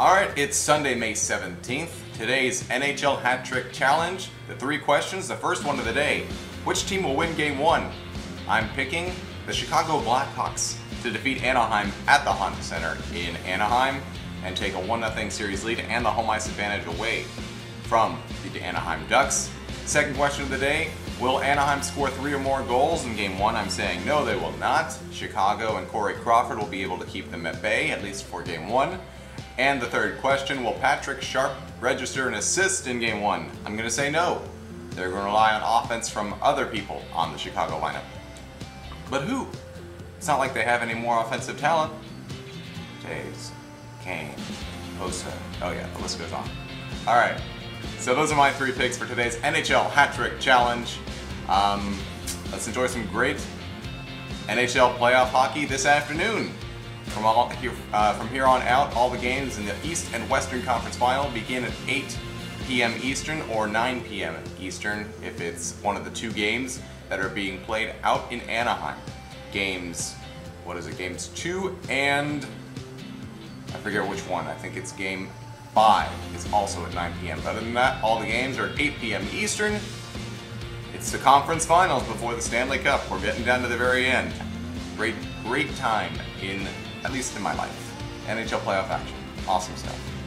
Alright, it's Sunday, May 17th. Today's NHL Hat Trick Challenge. The three questions, the first one of the day. Which team will win Game 1? I'm picking the Chicago Blackhawks to defeat Anaheim at the Honda Center in Anaheim and take a 1-0 series lead and the home ice advantage away from the Anaheim Ducks. Second question of the day, will Anaheim score 3 or more goals in Game 1? I'm saying no, they will not. Chicago and Corey Crawford will be able to keep them at bay, at least for Game 1. And the third question, will Patrick Sharp register an assist in Game 1? I'm going to say no. They're going to rely on offense from other people on the Chicago lineup. But who? It's not like they have any more offensive talent. Jays, Kane, Osa. Oh yeah, the list goes on. All right, so those are my three picks for today's NHL Hat Trick Challenge. Let's enjoy some great NHL playoff hockey this afternoon. From here on out, all the games in the East and Western Conference Final begin at 8 p.m. Eastern or 9 p.m. Eastern if it's one of the two games that are being played out in Anaheim. Games 2 and I forget which one. I think it's game 5. It's also at 9 p.m. Other than that, all the games are at 8 p.m. Eastern. It's the conference finals before the Stanley Cup. We're getting down to the very end. Great time at least in my life. NHL playoff action. Awesome stuff.